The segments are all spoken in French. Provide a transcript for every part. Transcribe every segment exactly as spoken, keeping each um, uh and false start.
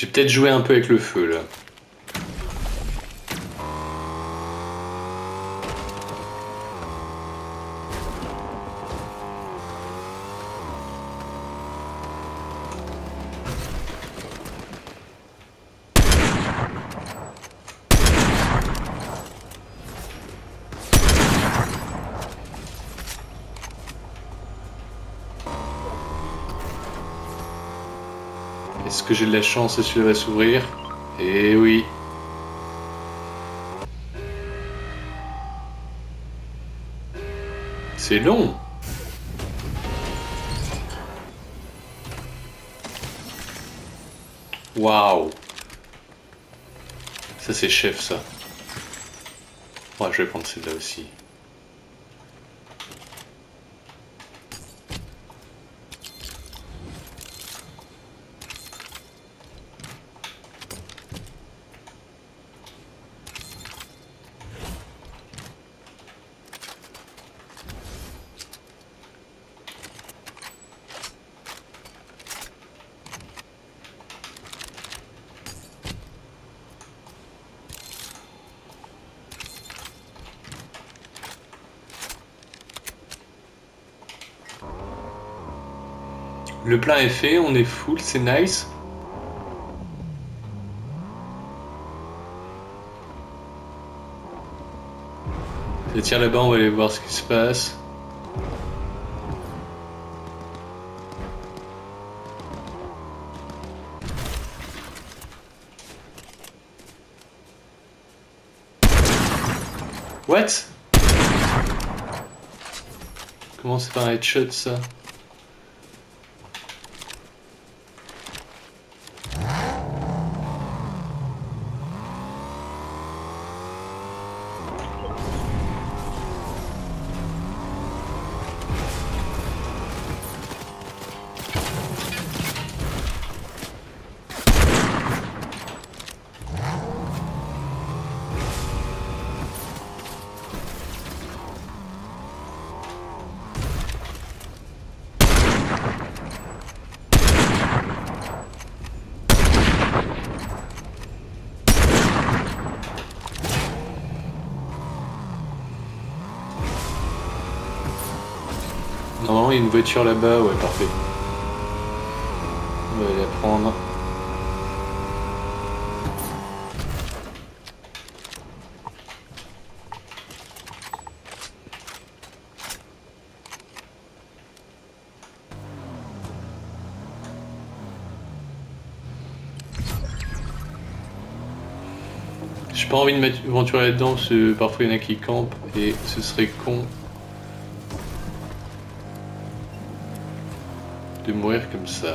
J'ai peut-être joué un peu avec le feu là. Est-ce que j'ai de la chance et celui-là va s'ouvrir? Eh oui. C'est long. Waouh. Ça c'est chef ça. Ouais, je vais prendre celle-là aussi. Le plein est fait, on est full, c'est nice. Je tire là-bas, on va aller voir ce qui se passe. What? Comment c'est pas un headshot ça? Normalement il y a une voiture là-bas, ouais parfait. On va aller la prendre. J'ai pas envie de m'aventurer là-dedans parce que parfois il y en a qui campent et ce serait con de mourir comme ça.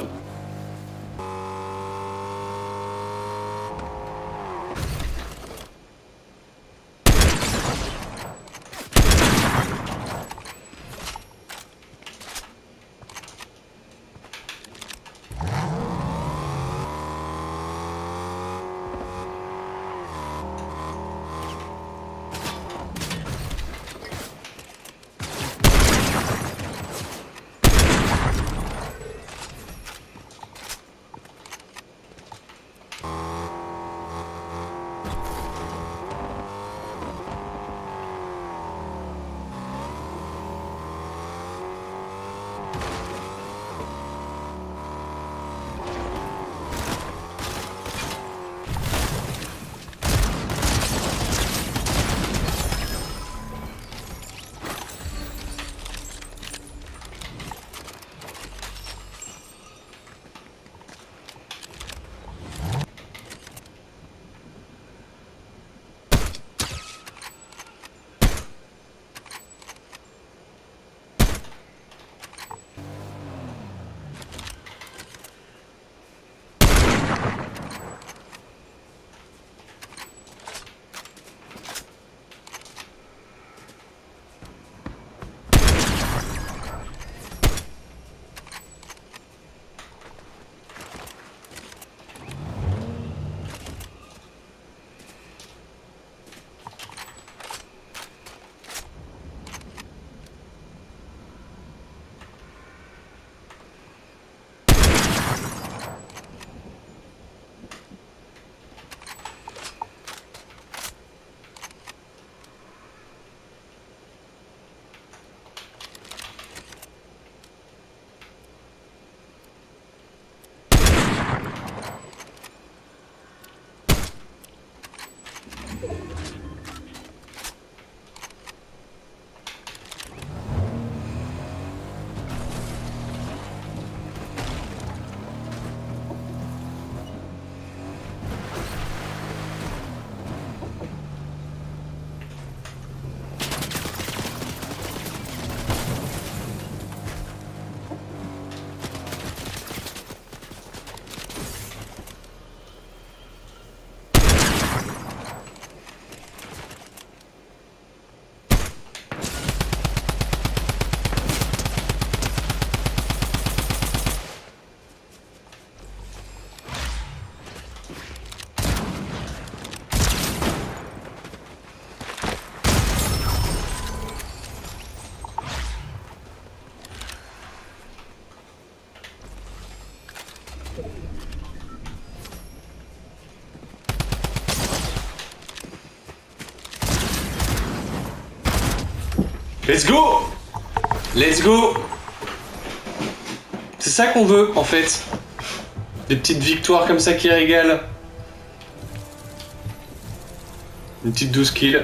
Let's go! Let's go! C'est ça qu'on veut, en fait. Des petites victoires comme ça qui régalent. Une petite douze kills.